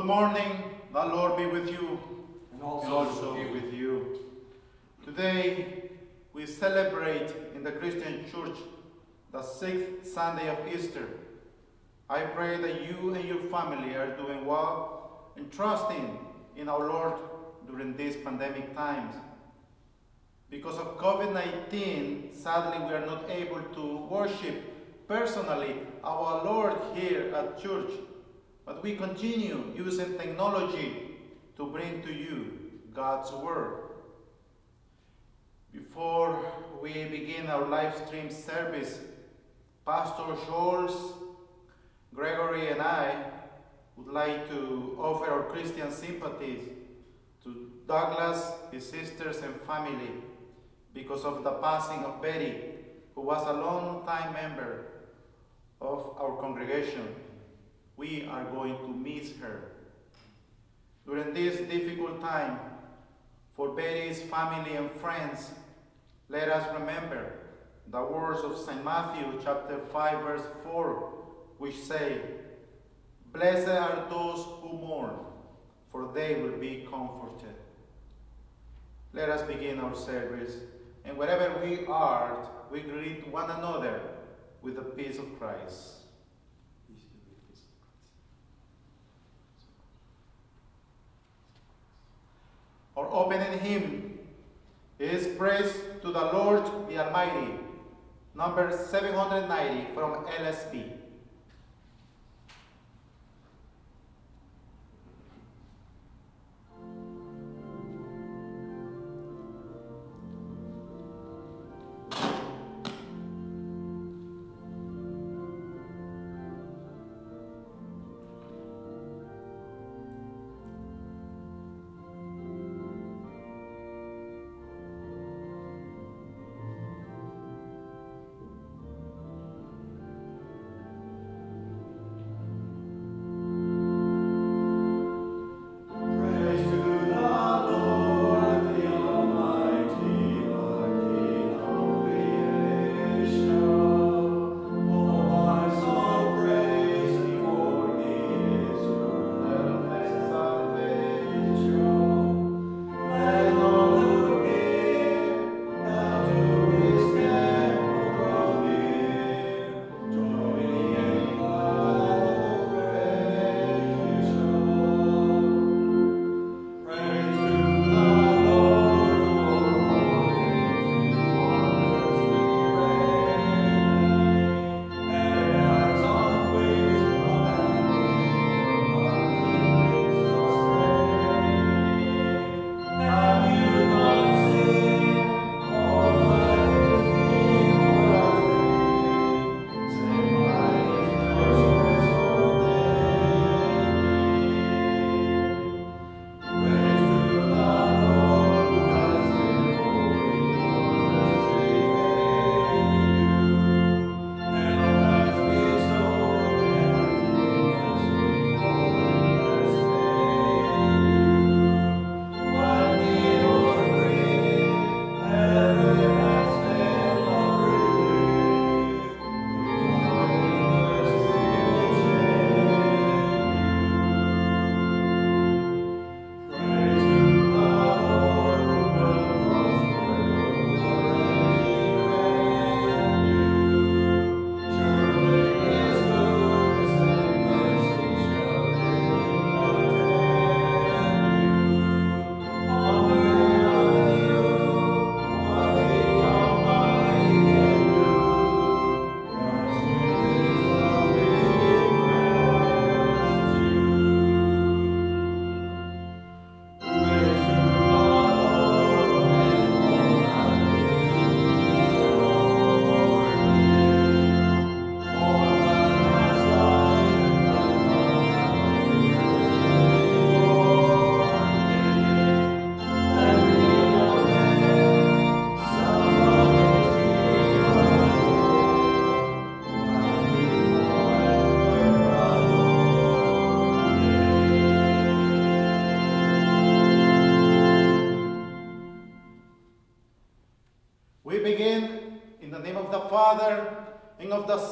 Good morning. The Lord be with you. And also be with you. Today we celebrate in the Christian Church the 6th Sunday of Easter. I pray that you and your family are doing well and trusting in our Lord during these pandemic times. Because of COVID-19, sadly we are not able to worship personally our Lord here at church. But we continue using technology to bring to you God's Word. Before we begin our live stream service, Pastor Scholz, Gregory and I would like to offer our Christian sympathies to Douglas, his sisters and family because of the passing of Betty, who was a long-time member of our congregation. We are going to miss her. During this difficult time, for Betty's family and friends, let us remember the words of St. Matthew chapter 5 verse 4, which say, "Blessed are those who mourn, for they will be comforted." Let us begin our service, and wherever we are, we greet one another with the peace of Christ. Our opening hymn is Praise to the Lord the Almighty, number 790 from LSB.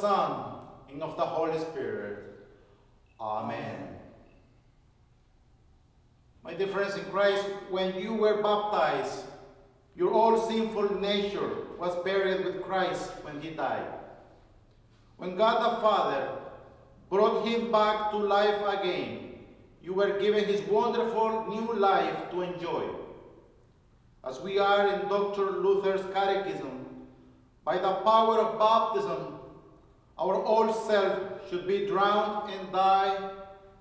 Son, and of the Holy Spirit. Amen. difference in Christ. When you were baptized, your old sinful nature was buried with Christ when he died. When God the Father brought him back to life again, you were given his wonderful new life to enjoy. As we are in Dr. Luther's Catechism, by the power of baptism, our old self should be drowned and die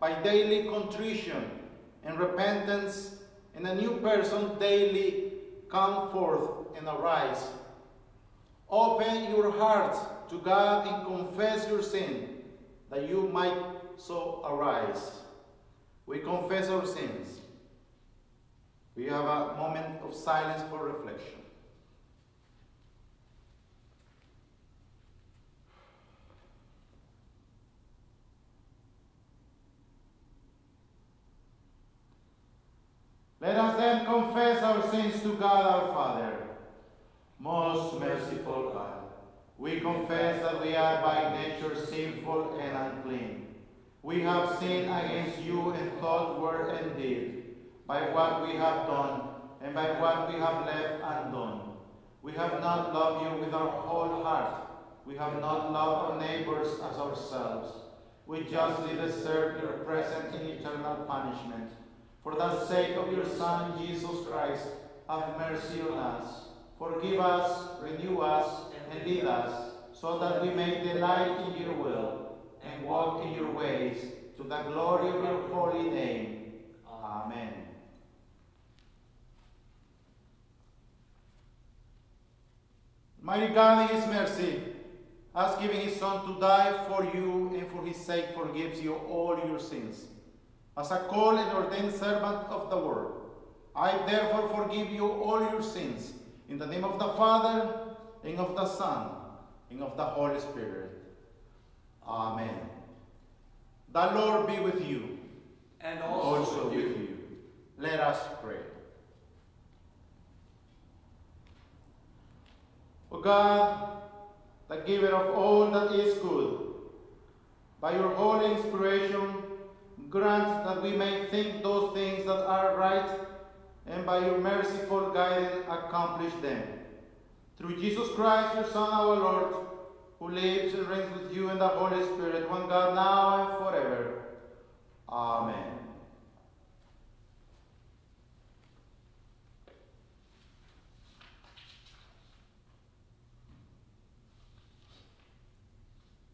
by daily contrition and repentance, and a new person daily come forth and arise. Open your hearts to God and confess your sin, that you might so arise. We confess our sins. We have a moment of silence for reflection. Let us then confess our sins to God our Father. Most merciful God, we confess that we are by nature sinful and unclean. We have sinned against you in thought, word, and deed, by what we have done and by what we have left undone. We have not loved you with our whole heart. We have not loved our neighbors as ourselves. We justly deserve your present and eternal punishment. For the sake of your Son, Jesus Christ, have mercy on us. Forgive us, renew us, and lead us, so that we may delight in your will and walk in your ways, to the glory of your holy name. Amen. Mighty God, in his mercy, has given his Son to die for you, and for his sake forgives you all your sins. As a called and ordained servant of the world, I therefore forgive you all your sins, in the name of the Father, and of the Son, and of the Holy Spirit. Amen. The Lord be with you, and also with you. Let us pray. O God, the giver of all that is good, by your holy inspiration, grant that we may think those things that are right, and by your merciful guidance accomplish them. Through Jesus Christ, your Son, our Lord, who lives and reigns with you in the Holy Spirit, one God, now and forever. Amen.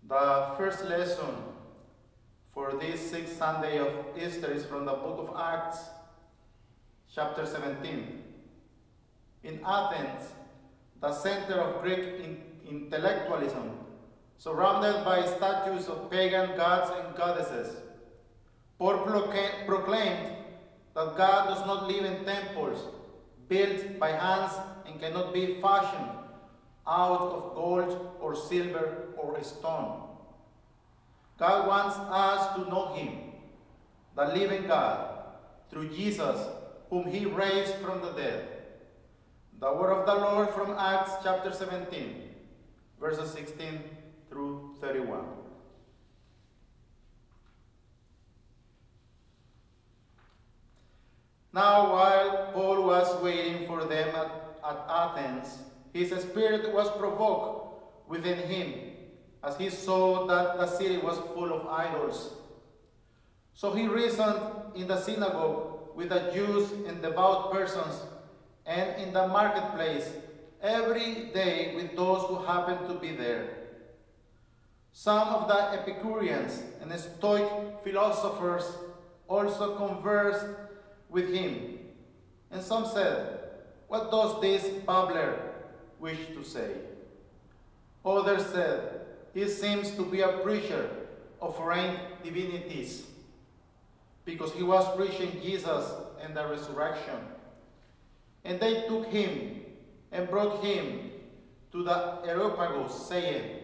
The first lesson for this sixth Sunday of Easter is from the Book of Acts, chapter 17. In Athens, the center of Greek intellectualism, surrounded by statues of pagan gods and goddesses, Paul proclaimed that God does not live in temples built by hands and cannot be fashioned out of gold or silver or stone. God wants us to know him, the living God, through Jesus, whom he raised from the dead. The word of the Lord from Acts chapter 17, verses 16 through 31. Now while Paul was waiting for them at Athens, his spirit was provoked within him, as he saw that the city was full of idols. So he reasoned in the synagogue with the Jews and devout persons, and in the marketplace every day with those who happened to be there. Some of the Epicureans and Stoic philosophers also conversed with him, and some said, "What does this babbler wish to say?" Others said, "He seems to be a preacher of foreign divinities," because he was preaching Jesus and the resurrection. And they took him and brought him to the Areopagus, saying,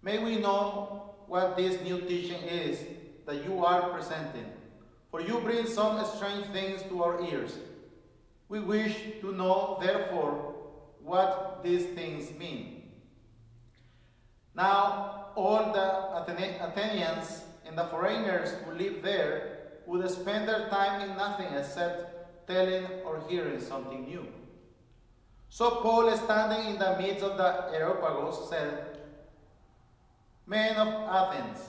"May we know what this new teaching is that you are presenting, for you bring some strange things to our ears. We wish to know, therefore, what these things mean." Now all the Athenians and the foreigners who lived there would spend their time in nothing except telling or hearing something new. So Paul, standing in the midst of the Areopagus, said, "Men of Athens,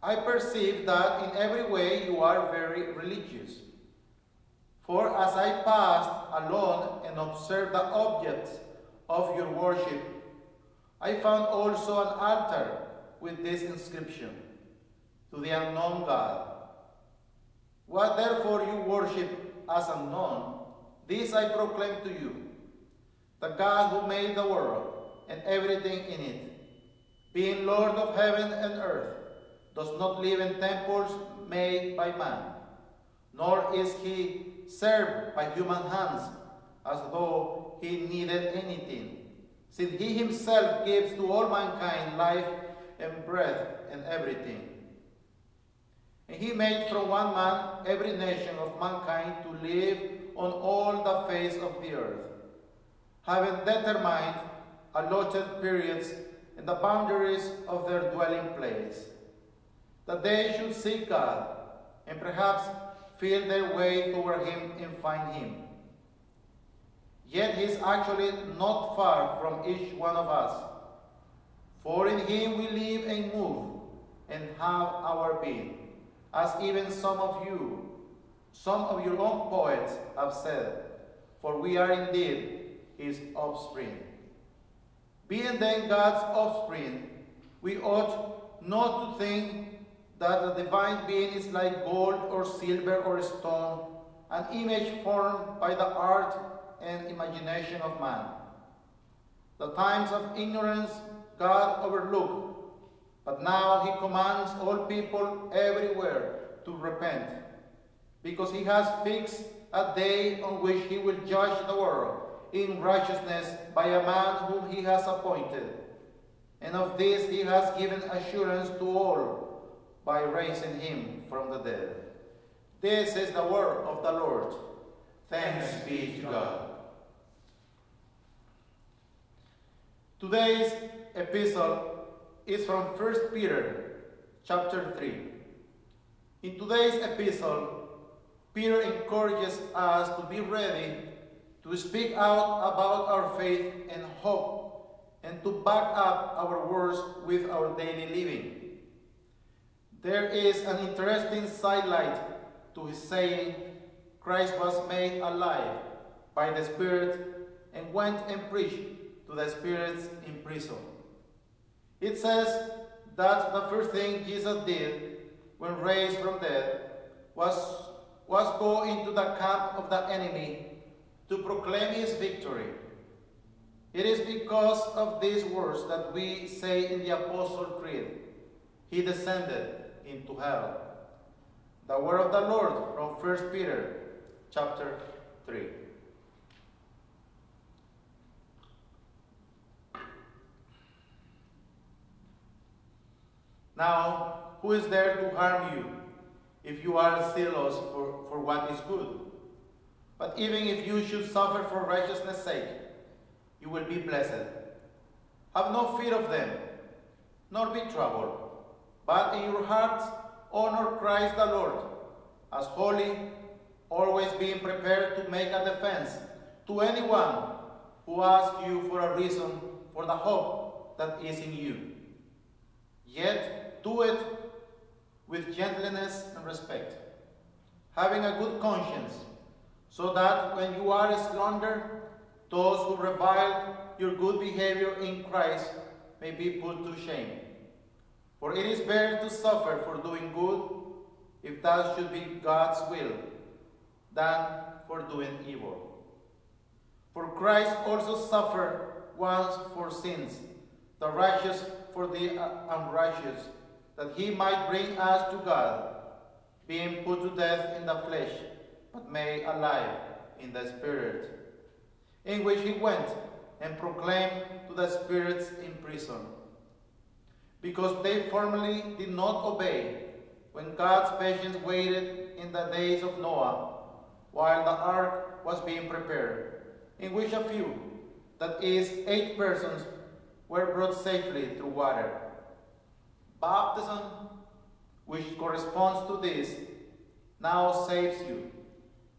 I perceive that in every way you are very religious. For as I passed along and observed the objects of your worship, I found also an altar with this inscription, 'To the unknown God.' What therefore you worship as unknown, this I proclaim to you, the God who made the world and everything in it, being Lord of heaven and earth, does not live in temples made by man, nor is he served by human hands as though he needed anything, since he himself gives to all mankind life and breath and everything. And he made from one man every nation of mankind to live on all the face of the earth, having determined allotted periods and the boundaries of their dwelling place, that they should seek God and perhaps feel their way toward him and find him. Yet he is actually not far from each one of us, for in him we live and move and have our being, as even some of your own poets have said, for we are indeed his offspring. Being then God's offspring, we ought not to think that the divine being is like gold or silver or stone, an image formed by the art and imagination of man. The times of ignorance God overlooked, but now he commands all people everywhere to repent, because he has fixed a day on which he will judge the world in righteousness by a man whom he has appointed, and of this he has given assurance to all by raising him from the dead." This is the word of the Lord. Thanks be to God. Today's epistle is from First Peter chapter 3. In today's epistle, Peter encourages us to be ready to speak out about our faith and hope, and to back up our words with our daily living. There is an interesting sidelight to his saying, "Christ was made alive by the Spirit and went and preached to the spirits in prison." It says that the first thing Jesus did when raised from death was go into the camp of the enemy to proclaim his victory. It is because of these words that we say in the Apostles' Creed, "He descended into hell." The word of the Lord from 1 Peter chapter 3. Now, who is there to harm you if you are zealous for what is good? But even if you should suffer for righteousness' sake, you will be blessed. Have no fear of them, nor be troubled, but in your hearts honor Christ the Lord, as holy, always being prepared to make a defense to anyone who asks you for a reason for the hope that is in you. Yet do it with gentleness and respect, having a good conscience, so that when you are slandered, those who revile your good behavior in Christ may be put to shame. For it is better to suffer for doing good, if that should be God's will, than for doing evil. For Christ also suffered once for sins, the righteous for the unrighteous, that he might bring us to God, being put to death in the flesh, but made alive in the Spirit, in which he went and proclaimed to the spirits in prison, because they formerly did not obey, when God's patience waited in the days of Noah, while the ark was being prepared, in which a few, that is, 8 persons, were brought safely through water. Baptism, which corresponds to this, now saves you,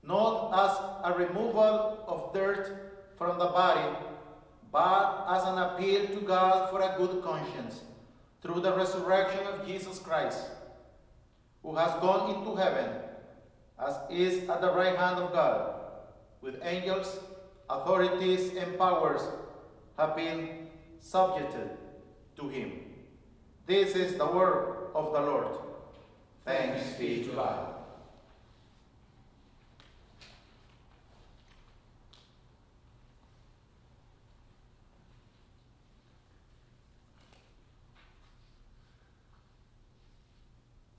not as a removal of dirt from the body, but as an appeal to God for a good conscience, through the resurrection of Jesus Christ, who has gone into heaven, as is at the right hand of God, with angels, authorities, and powers have been subjected to him. This is the word of the Lord. Thanks be to God.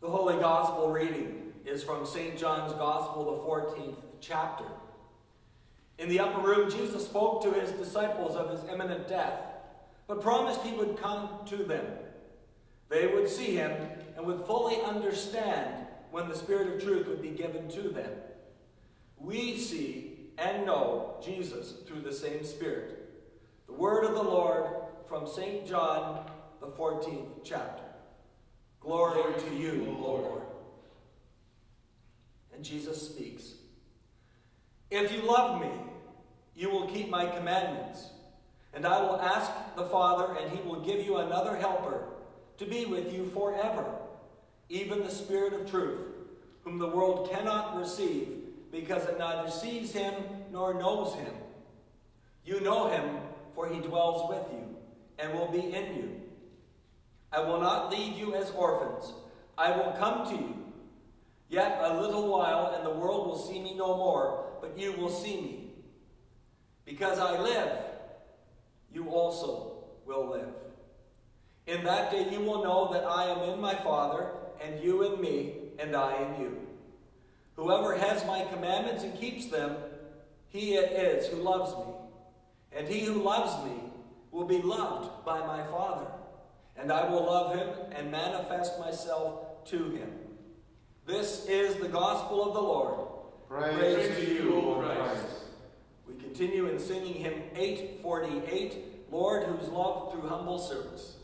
The Holy Gospel reading is from St. John's Gospel, the 14th chapter. In the upper room, Jesus spoke to his disciples of his imminent death, but promised he would come to them. They would see him and would fully understand when the Spirit of truth would be given to them. We see and know Jesus through the same Spirit. The word of the Lord from St. John, the 14th chapter. Glory to you, Lord. And Jesus speaks. If you love me, you will keep my commandments, and I will ask the Father, and he will give you another helper to be with you forever, even the Spirit of truth, whom the world cannot receive, because it neither sees him nor knows him. You know him, for he dwells with you and will be in you. I will not leave you as orphans. I will come to you. Yet a little while, and the world will see me no more, but you will see me. Because I live, you also will live. In that day you will know that I am in my Father, and you in me, and I in you. Whoever has my commandments and keeps them, he it is who loves me. And he who loves me will be loved by my Father, and I will love him and manifest myself to him. This is the gospel of the Lord. Praise to you, O Christ. We continue in singing hymn 848, Lord, who's loved through humble service.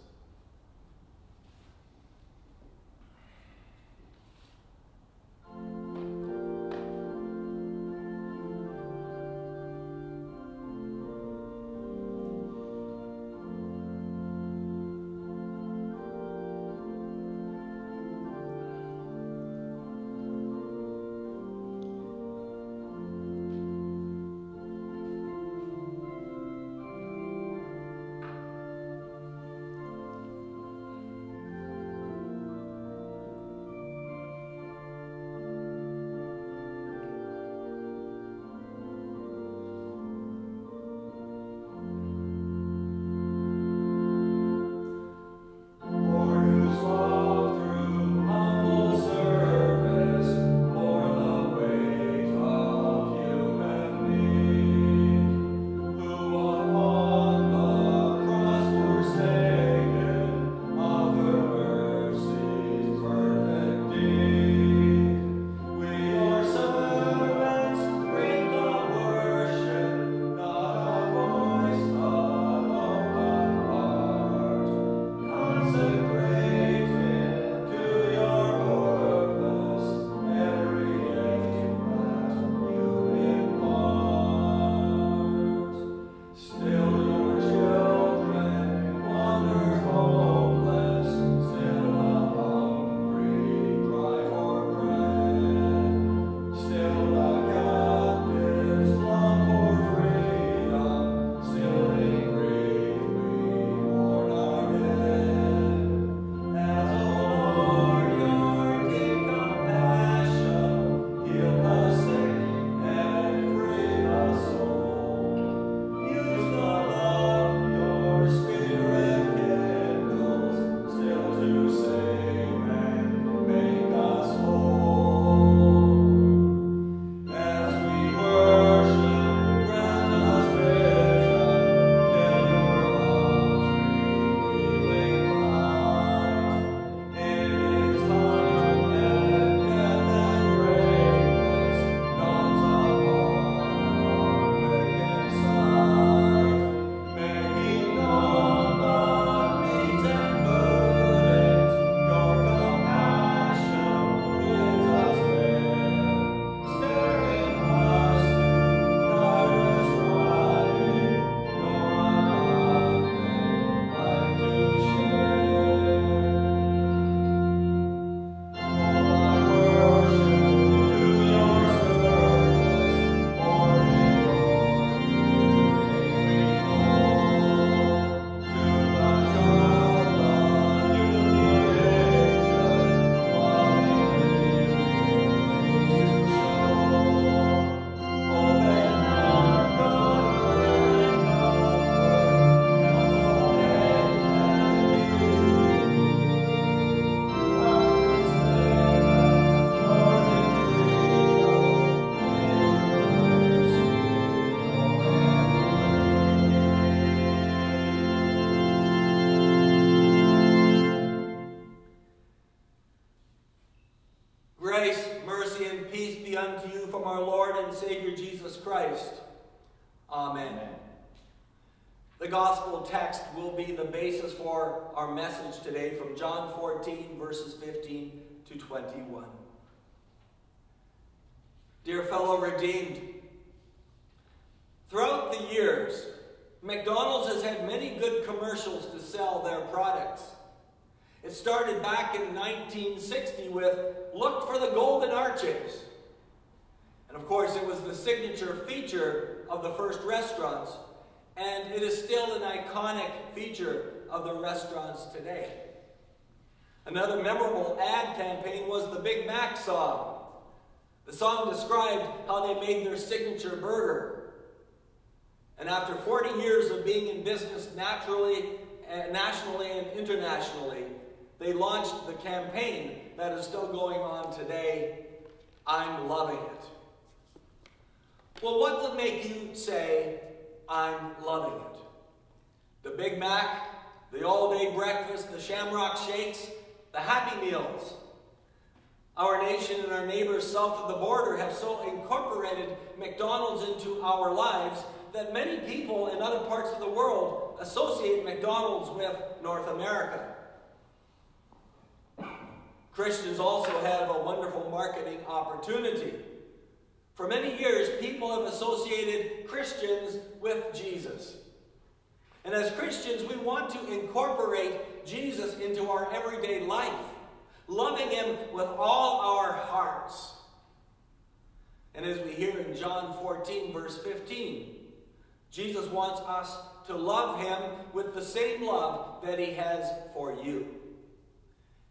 peace be unto you from our Lord and Savior Jesus Christ. Amen. Amen. The gospel text will be the basis for our message today from John 14, verses 15 to 21. Dear fellow redeemed, throughout the years, McDonald's has had many good commercials to sell their products. It started back in 1960 with, "Look for the golden arches." And of course, it was the signature feature of the first restaurants, and it is still an iconic feature of the restaurants today. Another memorable ad campaign was the Big Mac song. The song described how they made their signature burger. And after 40 years of being in business nationally and internationally, they launched the campaign that is still going on today, "I'm loving it." Well, what would make you say, "I'm loving it"? The Big Mac, the all-day breakfast, the shamrock shakes, the Happy Meals. Our nation and our neighbors south of the border have so incorporated McDonald's into our lives that many people in other parts of the world associate McDonald's with North America. Christians also have a wonderful marketing opportunity. For many years, people have associated Christians with Jesus. And as Christians, we want to incorporate Jesus into our everyday life, loving him with all our hearts. And as we hear in John 14, verse 15, Jesus wants us to love him with the same love that he has for you.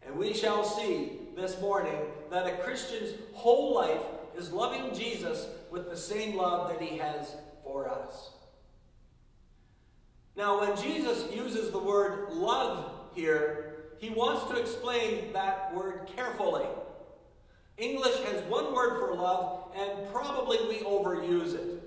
And we shall see this morning that a Christian's whole life is loving Jesus with the same love that he has for us. Now, when Jesus uses the word love here, he wants to explain that word carefully. English has one word for love, and probably we overuse it.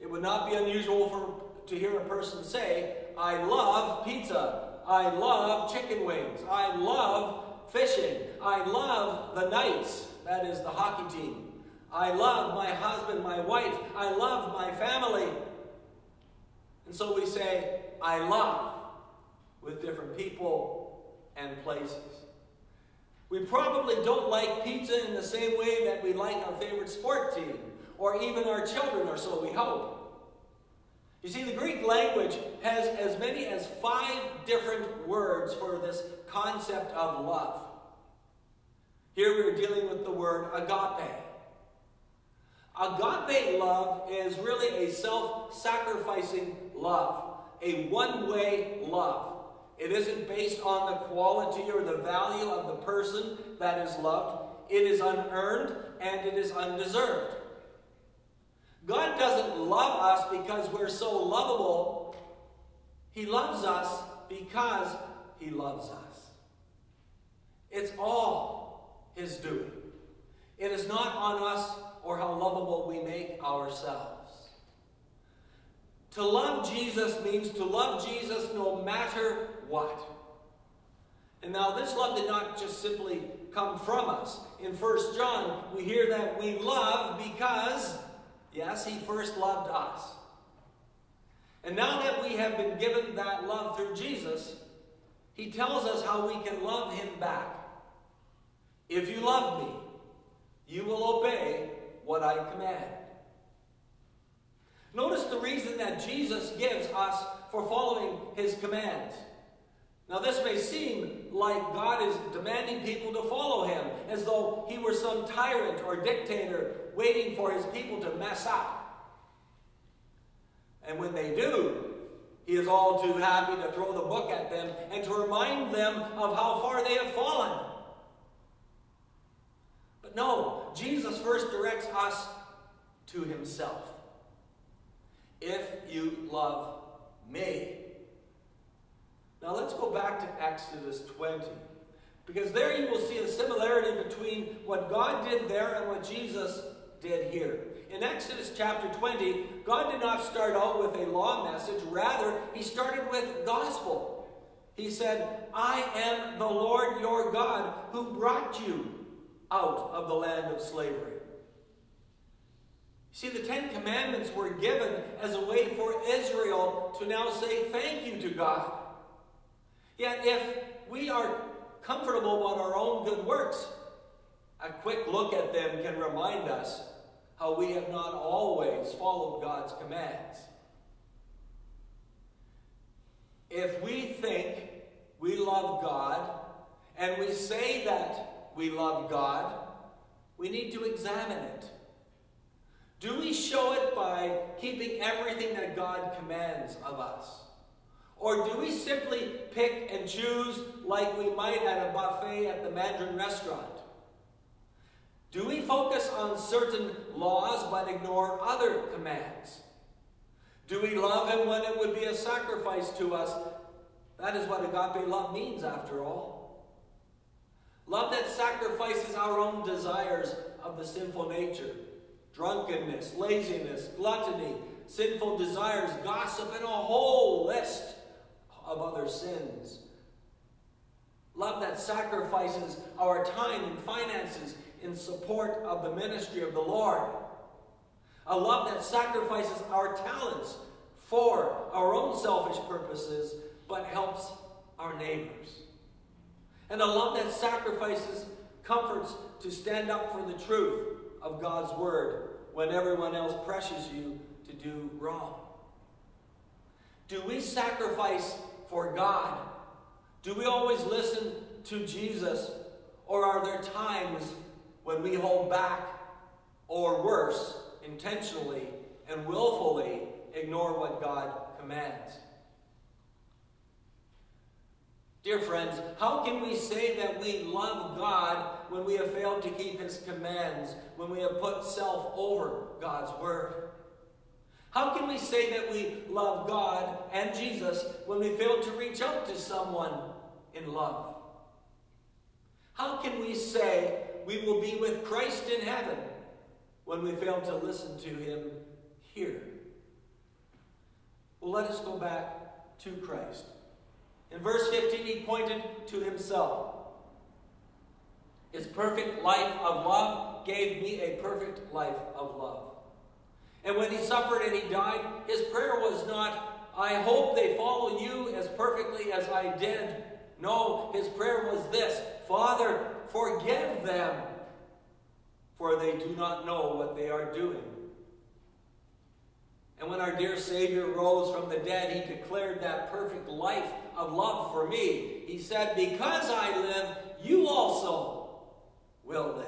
It would not be unusual to hear a person say, "I love pizza, I love chicken wings, I love fishing, I love the Knights," that is the hockey team. "I love my husband, my wife. I love my family." And so we say, "I love," with different people and places. We probably don't like pizza in the same way that we like our favorite sport team, or even our children, or so we hope. You see, the Greek language has as many as 5 different words for this concept of love. Here we are dealing with the word agape. Agape love is really a self-sacrificing love, a one-way love. It isn't based on the quality or the value of the person that is loved. It is unearned and it is undeserved. God doesn't love us because we're so lovable. He loves us because he loves us. It's all his doing. It is not on us or how lovable we make ourselves. To love Jesus means to love Jesus no matter what. And now this love did not just simply come from us. In 1 John, we hear that we love because, yes, he first loved us. And now that we have been given that love through Jesus, he tells us how we can love him back. "If you love me, you will obey what I command." Notice the reason that Jesus gives us for following his commands. Now this may seem like God is demanding people to follow him, as though he were some tyrant or dictator waiting for his people to mess up. And when they do, he is all too happy to throw the book at them and to remind them of how far they have fallen. No, Jesus first directs us to himself. "If you love me." Now let's go back to Exodus 20, because there you will see a similarity between what God did there and what Jesus did here. In Exodus chapter 20, God did not start out with a law message. Rather, he started with gospel. He said, "I am the Lord your God who brought you out of the land of slavery." See, the Ten Commandments were given as a way for Israel to now say thank you to God. Yet if we are comfortable about our own good works, a quick look at them can remind us how we have not always followed God's commands. If we think we love God, and we say that we love God, we need to examine it. Do we show it by keeping everything that God commands of us? Or do we simply pick and choose like we might at a buffet at the Mandarin restaurant? Do we focus on certain laws but ignore other commands? Do we love Him when it would be a sacrifice to us? That is what agape love means, after all. Love that sacrifices our own desires of the sinful nature. Drunkenness, laziness, gluttony, sinful desires, gossip, and a whole list of other sins. Love that sacrifices our time and finances in support of the ministry of the Lord. A love that sacrifices our talents for our own selfish purposes, but helps our neighbors. And a love that sacrifices comforts to stand up for the truth of God's word when everyone else pressures you to do wrong. Do we sacrifice for God? Do we always listen to Jesus? Or are there times when we hold back, or worse, intentionally and willfully ignore what God commands? Dear friends, how can we say that we love God when we have failed to keep His commands, when we have put self over God's word? How can we say that we love God and Jesus when we fail to reach out to someone in love? How can we say we will be with Christ in heaven when we fail to listen to Him here? Well, let us go back to Christ. In verse 15, He pointed to Himself. His perfect life of love gave me a perfect life of love. And when He suffered and He died, His prayer was not, I hope they follow you as perfectly as I did. No, His prayer was this, Father, forgive them, for they do not know what they are doing. And when our dear Savior rose from the dead, He declared that perfect life of love for me. He said, because I live, you also will live.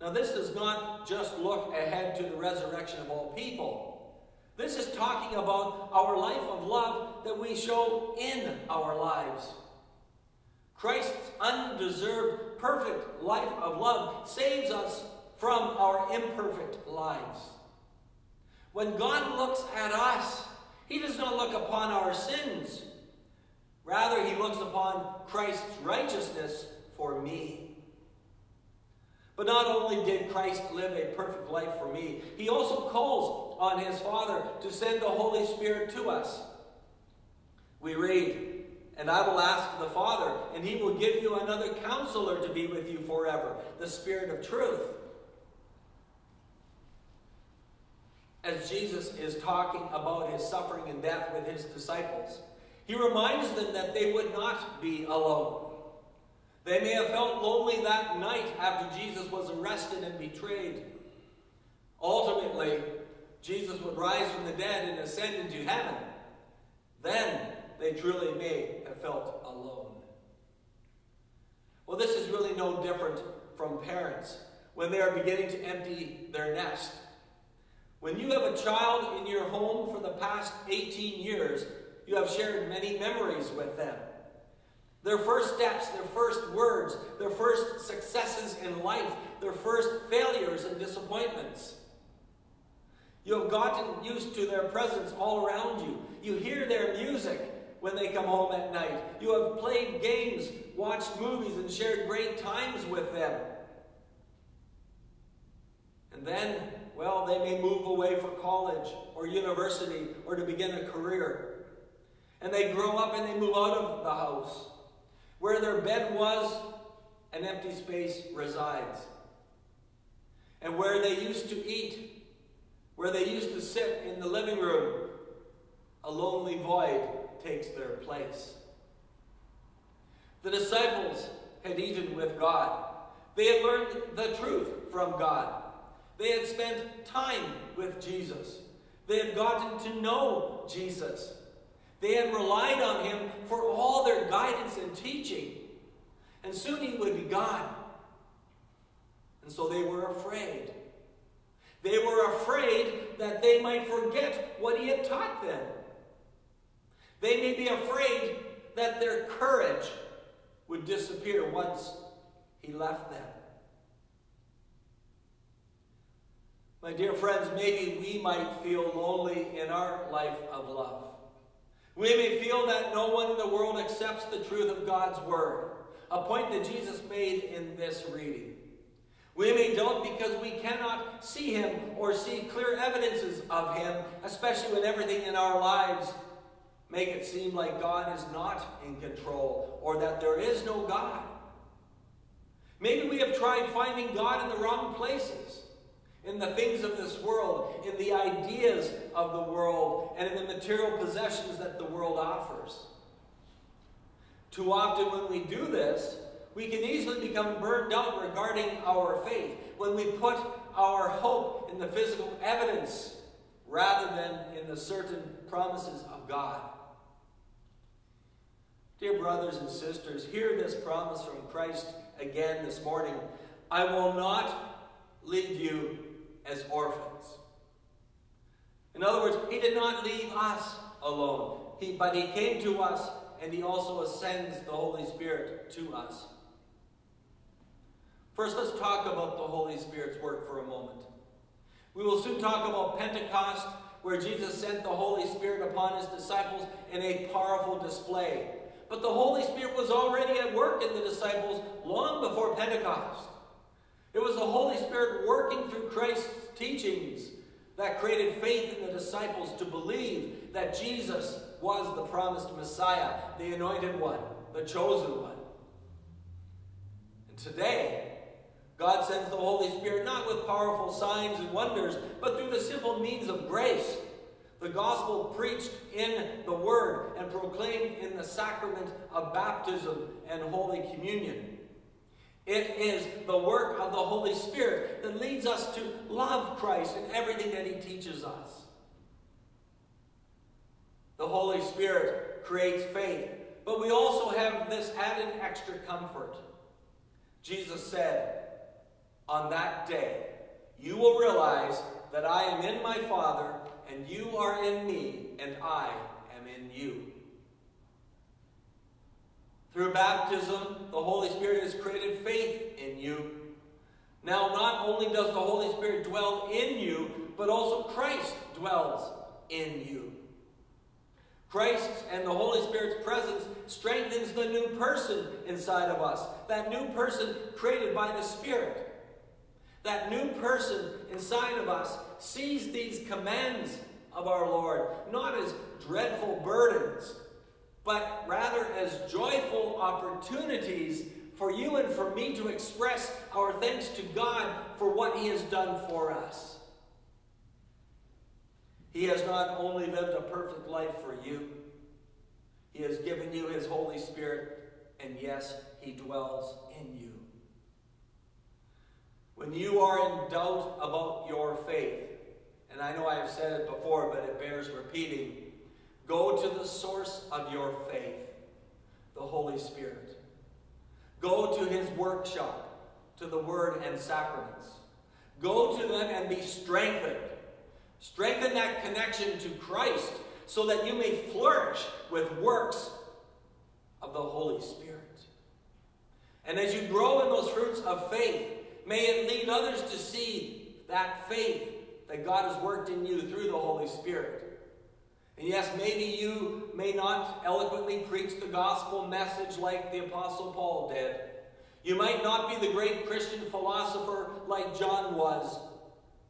Now this does not just look ahead to the resurrection of all people. This is talking about our life of love that we show in our lives. Christ's undeserved perfect life of love saves us from our imperfect lives. When God looks at us, He does not look upon our sins. Rather, He looks upon Christ's righteousness for me. But not only did Christ live a perfect life for me, He also calls on His Father to send the Holy Spirit to us. We read, and I will ask the Father, and He will give you another counselor to be with you forever, the Spirit of truth. As Jesus is talking about His suffering and death with His disciples, He reminds them that they would not be alone. They may have felt lonely that night after Jesus was arrested and betrayed. Ultimately, Jesus would rise from the dead and ascend into heaven. Then they truly may have felt alone. Well, this is really no different from parents when they are beginning to empty their nest. When you have a child in your home for the past 18 years, you have shared many memories with them. Their first steps, their first words, their first successes in life, their first failures and disappointments. You have gotten used to their presence all around you. You hear their music when they come home at night. You have played games, watched movies, and shared great times with them. And then, well, they may move away for college or university or to begin a career. And they grow up and they move out of the house. Where their bed was, an empty space resides. and where they used to eat, where they used to sit in the living room, a lonely void takes their place. The disciples had eaten with God. They had learned the truth from God. They had spent time with Jesus. They had gotten to know Jesus. They had relied on him for all their guidance and teaching. And soon he would be gone. And so they were afraid. They were afraid that they might forget what he had taught them. They may be afraid that their courage would disappear once he left them. My dear friends, maybe we might feel lonely in our life of love. We may feel that no one in the world accepts the truth of God's word, a point that Jesus made in this reading. We may doubt because we cannot see him or see clear evidences of him, especially when everything in our lives make it seem like God is not in control or that there is no God. Maybe we have tried finding God in the wrong places, in the things of this world, in the ideas of the world, and in the material possessions that the world offers. Too often when we do this, we can easily become burned out regarding our faith when we put our hope in the physical evidence rather than in the certain promises of God. Dear brothers and sisters, hear this promise from Christ again this morning. I will not leave you as orphans. In other words, he did not leave us alone, but he came to us and he also sends the Holy Spirit to us. First, let's talk about the Holy Spirit's work for a moment. We will soon talk about Pentecost, where Jesus sent the Holy Spirit upon his disciples in a powerful display. But the Holy Spirit was already at work in the disciples long before Pentecost. It was the Holy Spirit working through Christ's teachings that created faith in the disciples to believe that Jesus was the promised Messiah, the anointed one, the chosen one. And today, God sends the Holy Spirit not with powerful signs and wonders, but through the simple means of grace. The gospel preached in the Word and proclaimed in the sacrament of baptism and Holy Communion. It is the work of the Holy Spirit that leads us to love Christ in everything that he teaches us. The Holy Spirit creates faith, but we also have this added extra comfort. Jesus said, on that day, you will realize that I am in my Father, and you are in me, and I am in you. Through baptism, the Holy Spirit has created faith in you. Now, not only does the Holy Spirit dwell in you, but also Christ dwells in you. Christ's and the Holy Spirit's presence strengthens the new person inside of us, that new person created by the Spirit. That new person inside of us sees these commands of our Lord not as dreadful burdens, but rather as joyful opportunities for you and for me to express our thanks to God for what he has done for us. He has not only lived a perfect life for you, he has given you his Holy Spirit, and yes, he dwells in you. When you are in doubt about your faith, and I know I have said it before, but it bears repeating, go to the source of your faith, the Holy Spirit. Go to his workshop, to the Word and sacraments. Go to them and be strengthened. Strengthen that connection to Christ so that you may flourish with works of the Holy Spirit. And as you grow in those fruits of faith, may it lead others to see that faith that God has worked in you through the Holy Spirit. And yes, maybe you may not eloquently preach the gospel message like the Apostle Paul did. You might not be the great Christian philosopher like John was,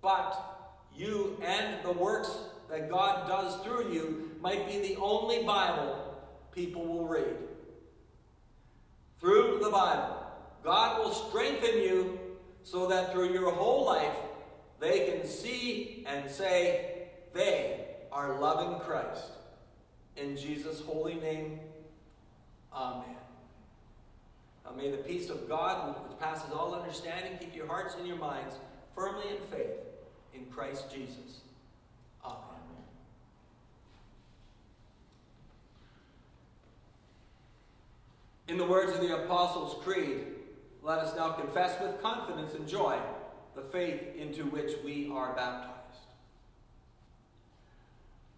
but you and the works that God does through you might be the only Bible people will read. Through the Bible, God will strengthen you so that through your whole life they can see and say they are loving Christ. In Jesus' holy name, amen. Now may the peace of God, which passes all understanding, keep your hearts and your minds firmly in faith in Christ Jesus. Amen. In the words of the Apostles' Creed, let us now confess with confidence and joy the faith into which we are baptized.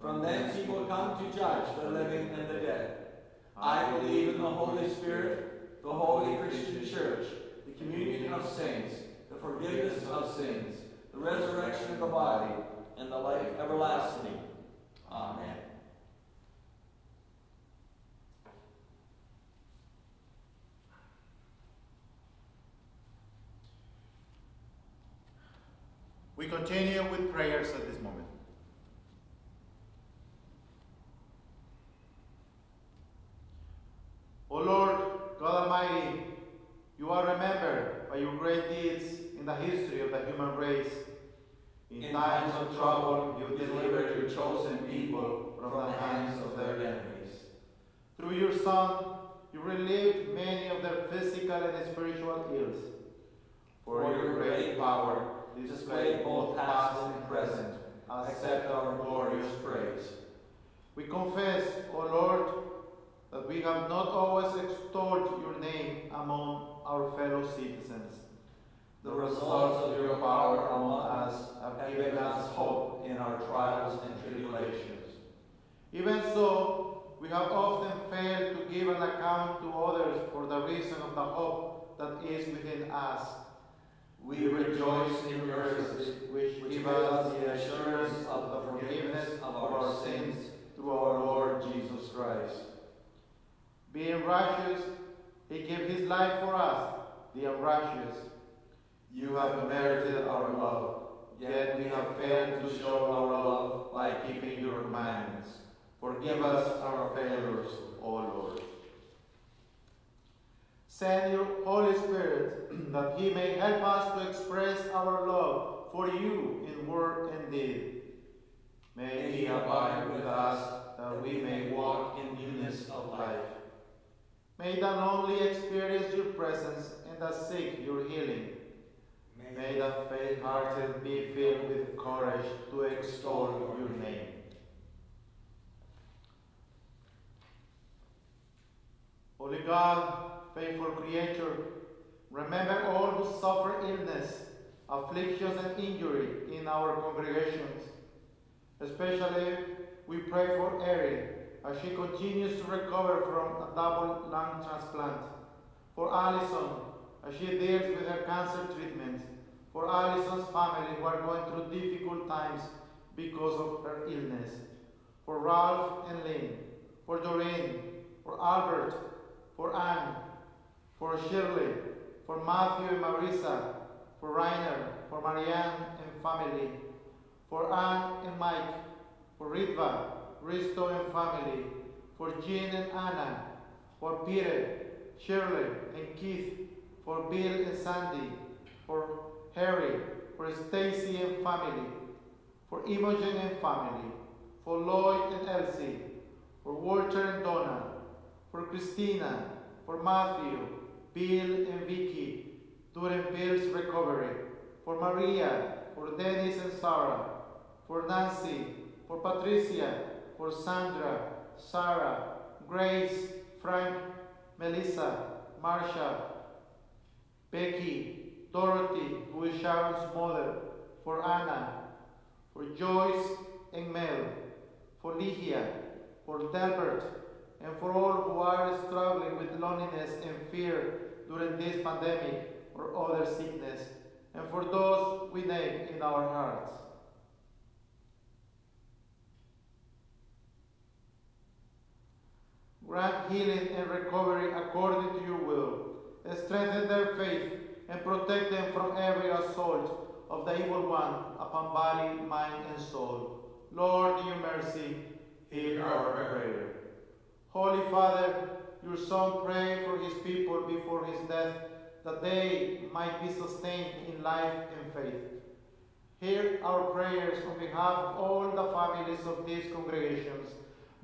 From thence he will come to judge the living and the dead. I believe in the Holy Spirit, the holy Christian Church, the communion of saints, the forgiveness of sins, the resurrection of the body, and the life everlasting. Amen. We continue with prayers at this moment. O Lord, God Almighty, you are remembered by your great deeds in the history of the human race. In times of trouble, you delivered your chosen people from the hands of their enemies. Through your Son, you relieved many of their physical and spiritual ills. For your great power, display both past and present, accept our glorious praise. We confess, O Lord, that we have not always extolled your name among our fellow citizens. The results of your power among us have given us hope in our trials and tribulations. Even so, we have often failed to give an account to others for the reason of the hope that is within us. We rejoice in mercy, which gives us the assurance of the forgiveness of our sins through our Lord Jesus Christ. Being righteous, he gave his life for us, the unrighteous. You have merited our love, yet we have failed to show our love by keeping your commandments. Forgive us our failures, O Lord. Send your Holy Spirit that he may help us to express our love for you in word and deed. May he abide with us that we may walk in newness of life. May the lonely experience your presence and the sick your healing. May the faint-hearted be filled with courage to extol your name. Holy God, faithful Creator, remember all who suffer illness, afflictions, and injury in our congregations. Especially, we pray for Erin as she continues to recover from a double lung transplant, for Allison as she deals with her cancer treatment, for Allison's family who are going through difficult times because of her illness, for Ralph and Lynn, for Doreen, for Albert, for Anne, for Shirley, for Matthew and Marisa, for Rainer, for Marianne and family, for Anne and Mike, for Ritva, Risto and family, for Jean and Anna, for Peter, Shirley and Keith, for Bill and Sandy, for Harry, for Stacy and family, for Imogen and family, for Lloyd and Elsie, for Walter and Donna, for Christina, for Matthew, Bill and Vicky, during Bill's recovery, for Maria, for Dennis and Sarah, for Nancy, for Patricia, for Sandra, Sarah, Grace, Frank, Melissa, Marsha, Becky, Dorothy, who is Sharon's mother, for Anna, for Joyce and Mel, for Ligia, for Delbert, and for all who are struggling with loneliness and fear during this pandemic or other sickness, and for those we name in our hearts. Grant healing and recovery according to your will, and strengthen their faith, and protect them from every assault of the evil one upon body, mind, and soul. Lord, in your mercy, hear our prayer. Holy Father, your Son prayed for his people before his death, that they might be sustained in life and faith. Hear our prayers on behalf of all the families of these congregations.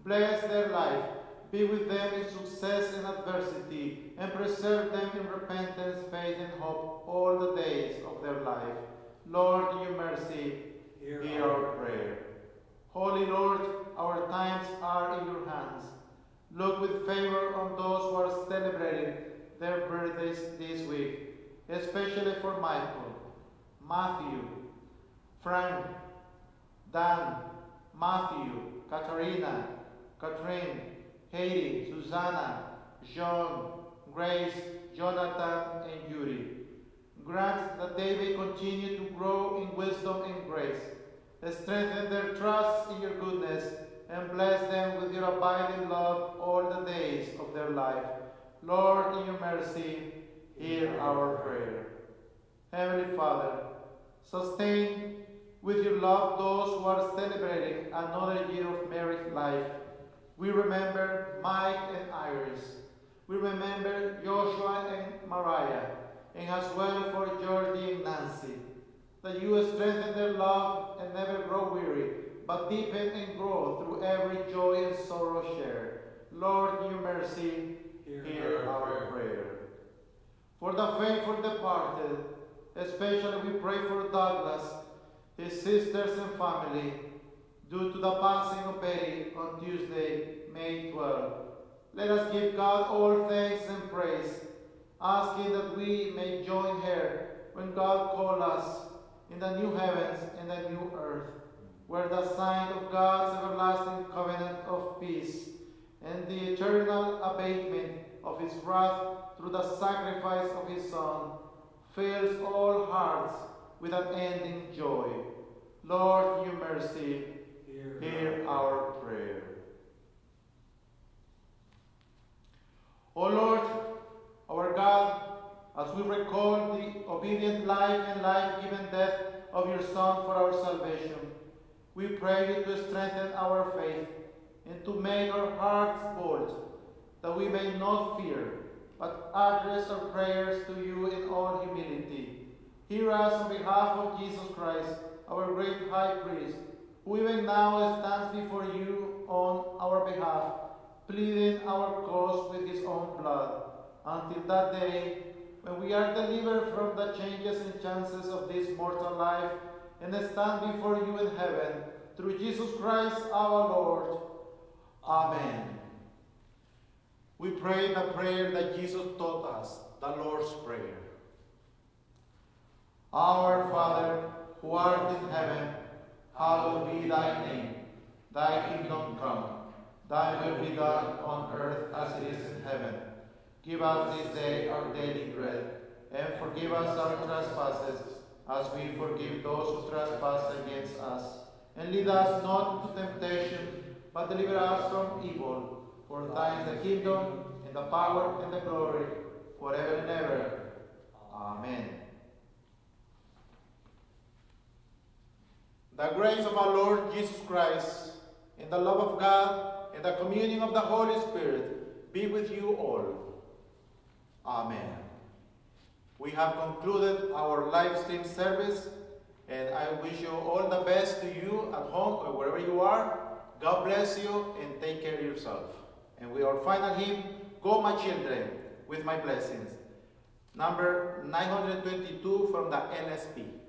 Bless their life. Be with them in success and adversity, and preserve them in repentance, faith, and hope all the days of their life. Lord, in your mercy, hear our prayer. Holy Lord, our times are in your hands. Look with favor on those who are celebrating their birthdays this week, especially for Michael, Matthew, Frank, Dan, Matthew, Katarina, Katrin, Katie, Susanna, John, Grace, Jonathan, and Yuri. Grant that they may continue to grow in wisdom and grace. Strengthen their trust in your goodness, and bless them with your abiding love all the days of their life. Lord, in your mercy, hear our prayer. Heavenly Father, sustain with your love those who are celebrating another year of married life. We remember Mike and Iris. We remember Joshua and Mariah, and as well for Jordi and Nancy, that you strengthen their love and never grow weary, but deepen and grow through every joy and sorrow shared. Lord, in your mercy, hear our prayer. For the faithful departed, especially we pray for Douglas, his sisters and family, due to the passing of Betty on Tuesday, May 12. Let us give God all thanks and praise, asking that we may join her when God calls us in the new heavens and the new earth, where the sign of God's everlasting covenant of peace and the eternal abatement of his wrath through the sacrifice of his Son fills all hearts with unending joy. Lord, in your mercy, hear our prayer. O Lord, our God, as we recall the obedient life and life-giving death of your Son for our salvation, we pray you to strengthen our faith and to make our hearts bold, that we may not fear, but address our prayers to you in all humility. Hear us on behalf of Jesus Christ, our great High Priest, who even now stands before you on our behalf, pleading our cause with his own blood, until that day when we are delivered from the changes and chances of this mortal life, and stand before you in heaven, through Jesus Christ our Lord. Amen. We pray the prayer that Jesus taught us, the Lord's Prayer. Our Father, who art in heaven, hallowed be thy name. Thy kingdom come. Thy will be done on earth as it is in heaven. Give us this day our daily bread, and forgive us our trespasses, as we forgive those who trespass against us. And lead us not into temptation, but deliver us from evil. For thine is the kingdom, and the power, and the glory, forever and ever. Amen. The grace of our Lord Jesus Christ, and the love of God, and the communion of the Holy Spirit be with you all. Amen. We have concluded our live stream service, and I wish you all the best to you at home or wherever you are. God bless you and take care of yourself. And with our final hymn, Go My Children, with my blessings, number 922 from the LSP.